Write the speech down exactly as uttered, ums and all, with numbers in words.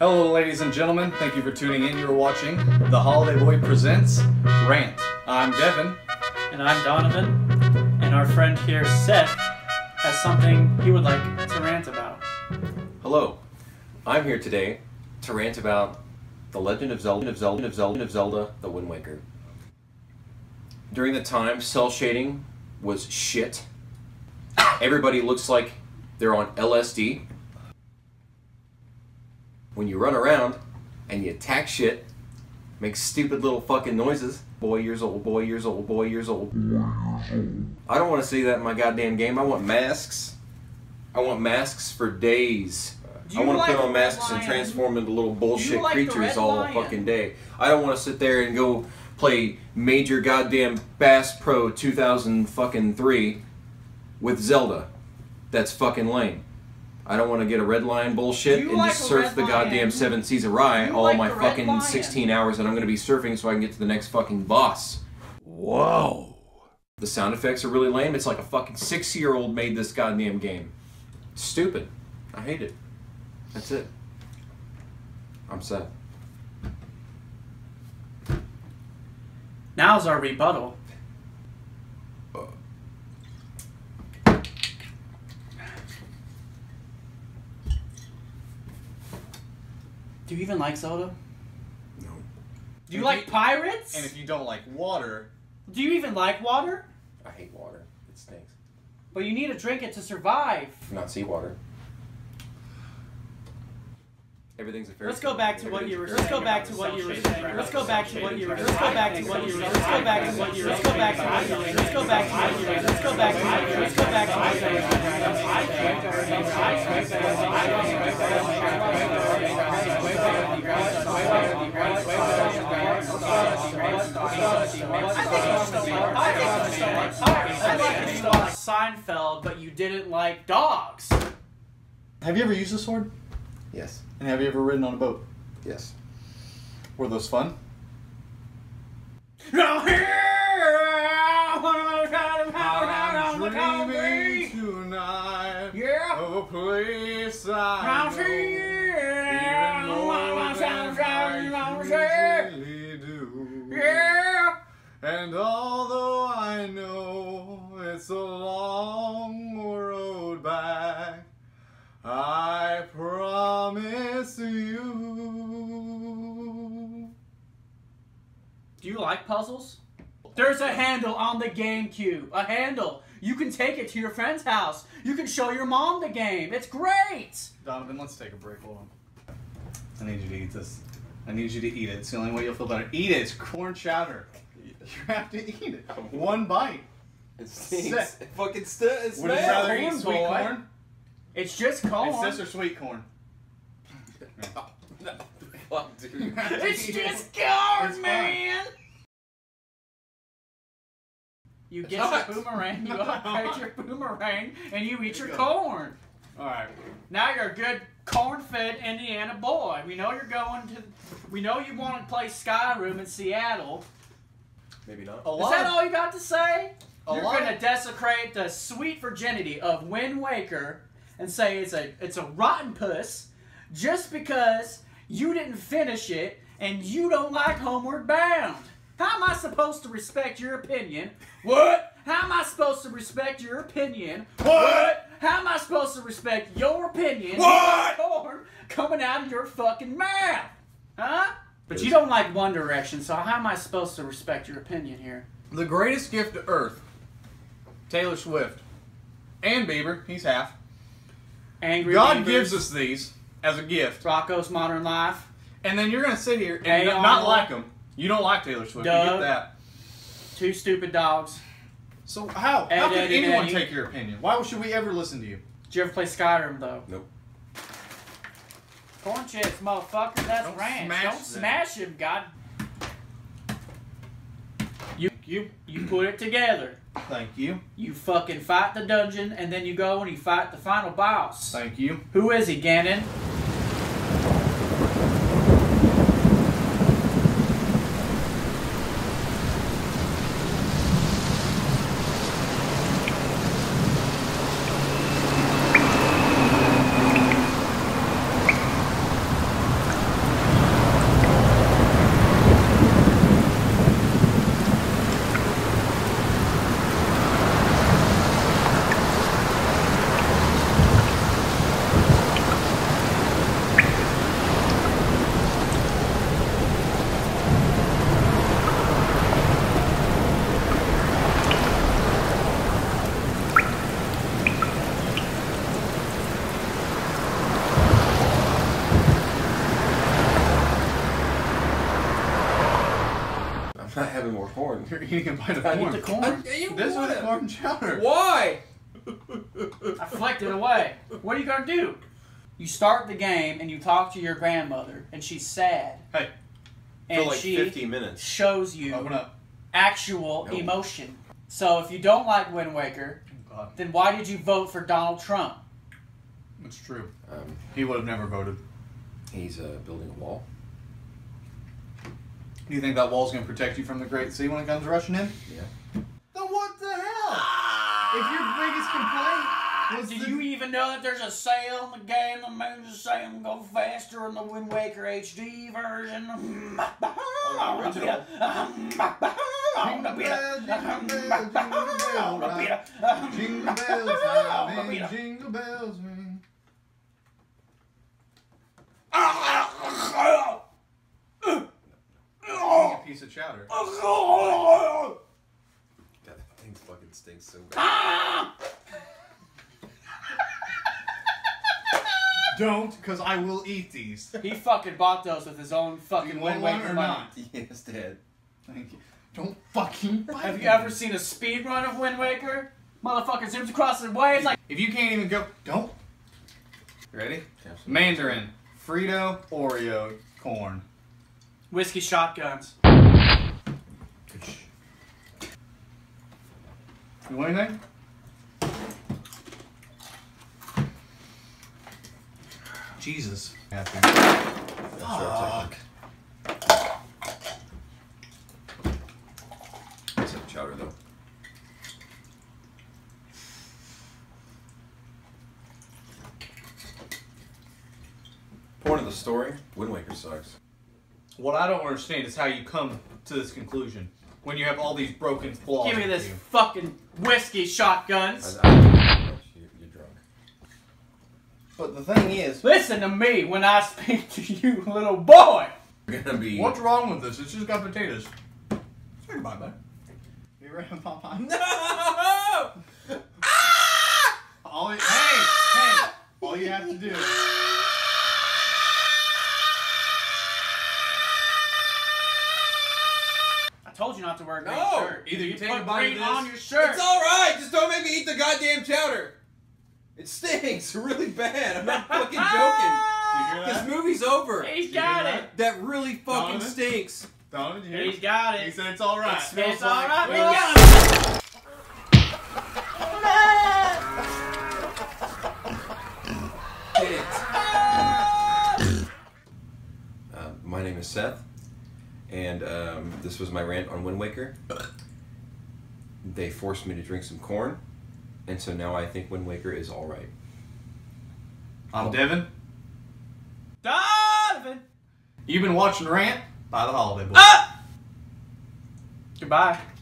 Hello, ladies and gentlemen. Thank you for tuning in. You're watching The Holiday Boy Presents Rant. I'm Devin. And I'm Donovan. And our friend here, Seth, has something he would like to rant about. Hello. I'm here today to rant about The Legend of Zelda, of Zelda, of Zelda, of Zelda, The Wind Waker. During the time, cell shading was shit. Everybody looks like they're on L S D. When you run around and you attack shit, make stupid little fucking noises. Boy years old, boy years old, boy years old. I don't want to see that in my goddamn game. I want masks. I want masks for days. I want like to put on masks and transform into little bullshit like creatures all lion? fucking day. I don't want to sit there and go play major goddamn Bass Pro two thousand fucking three with Zelda. That's fucking lame. I don't want to get a red lion bullshit and like just surf the goddamn seven seas of rye all like my fucking lion. sixteen hours that I'm going to be surfing so I can get to the next fucking boss. Whoa. The sound effects are really lame. It's like a fucking six-year-old made this goddamn game. Stupid. I hate it. That's it. I'm sad. Now's our rebuttal. Do you even like Zelda? No. Do you like pirates? And if you don't like water... Do you even like water? I hate water. It stinks. But you need to drink it to survive. Not seawater. Everything's a fair. Let's go back to what you were. Let's go back to what you were saying. Let's go back to what you were. Let's go back to what you were. Let's go back to what you were. Let's go back to what you were. Let's go back to what you were. Let's go back to what you were. Let's go back to what you were. Let's go back to Seinfeld, but you didn't like dogs. Have you ever used a sword? Yes. And have you ever ridden on a boat? Yes. Were those fun? I'm dreaming tonight yeah. of a place I know, even more than I usually do. Yeah. And although I know it's a long road back, I promise you. Do you like puzzles? There's a handle on the GameCube. A handle. You can take it to your friend's house. You can show your mom the game. It's great. Donovan, let's take a break. Hold on. I need you to eat this. I need you to eat it. It's the only way you'll feel better. Eat it. It's corn chowder. You have to eat it. One bite. It stinks. It fucking stinks. Would you rather eat sweet corn? It's just corn. It's this or sweet corn. No, no, fuck, dude. It's just corn, it's man! Fun. You it's get your boomerang, you upgrade your boomerang, and you eat your corn. Alright. Now you're a good corn-fed Indiana boy. We know you're going to... We know you want to play Skyrim in Seattle. Maybe not. A Is lot that all you got to say? A you're going to desecrate the sweet virginity of Wind Waker and say it's a it's a rotten puss just because you didn't finish it and you don't like Homeward Bound. How am I supposed to respect your opinion? What? How am I supposed to respect your opinion? What? How am I supposed to respect your opinion? What? Corn coming out of your fucking mouth, huh? But you don't like One Direction, so how am I supposed to respect your opinion here? The greatest gift to earth, Taylor Swift and Bieber. He's half. Angry God gives us these as a gift. Rocco's Modern Life. And then you're going to sit here and not like them. You don't like Taylor Swift. Doug, you get that. Two Stupid Dogs. So how? Ed, how could anyone Eddie. take your opinion? Why should we ever listen to you? Did you ever play Skyrim, though? Nope. Corn chips, motherfucker. That's don't ranch. Smash don't them. smash him, God. You, you, you put it together. Thank you. You fucking fight the dungeon, and then you go and you fight the final boss. Thank you. Who is he, Ganon? not having more corn. You're eating a bite of I corn. I eat the corn. I, this was corn chowder. Why? I flicked it away. What are you going to do? You start the game and you talk to your grandmother and she's sad. Hey. And for like she fifteen minutes. Shows you Open up. actual nope. emotion. So if you don't like Wind Waker, oh, then why did you vote for Donald Trump? It's true. Um, he would have never voted. He's uh, building a wall. Do you think that wall's going to protect you from the Great Sea when it comes rushing in? Yeah. Then what the hell? Ah! If your biggest complaint was... Do the... you even know that there's a sale in the game that makes the sale go faster in the Wind Waker H D version? I want to be a... I want to be a... Jingle bells ring, jingle bells ring. A piece of chowder. That thing fucking stinks so bad. Don't, because I will eat these. He fucking bought those with his own fucking Wind Waker money. Yes, Dad. Thank you. Don't fucking bite Have me. You ever seen a speed run of Wind Waker? Motherfucker zooms across the way. It's like if you can't even go, don't. Ready? Absolutely. Mandarin, Frito, Oreo, corn. Whiskey shotguns. You want anything? Jesus. Fuck. It's a chowder though. Point of the story, Wind Waker sucks. What I don't understand is how you come to this conclusion when you have all these broken flaws. Give me this you. fucking whiskey shotguns. I, I, you're drunk. But the thing is, listen to me when I speak to you, little boy. You're gonna be. What's wrong with this? It's just got potatoes. Say goodbye, bud. You ready, Papa? No! Ah! All, hey, ah! hey! All you have to do. Told you not to wear a green no, shirt. Either you, you take put a bite green of this, on your shirt. It's all right. Just don't make me eat the goddamn chowder. It stinks really bad. I'm not fucking joking. This movie's over. He's got it. That? that really fucking Donovan? stinks. Donovan, you He's got it. He said it's all right. It smells it's like all right. We got it. Uh, my name is Seth. And um, this was my rant on Wind Waker. They forced me to drink some corn, and so now I think Wind Waker is all right. I'm Devin. Donovan! You've been watching Rant by The Holiday Boy. Ah! Goodbye.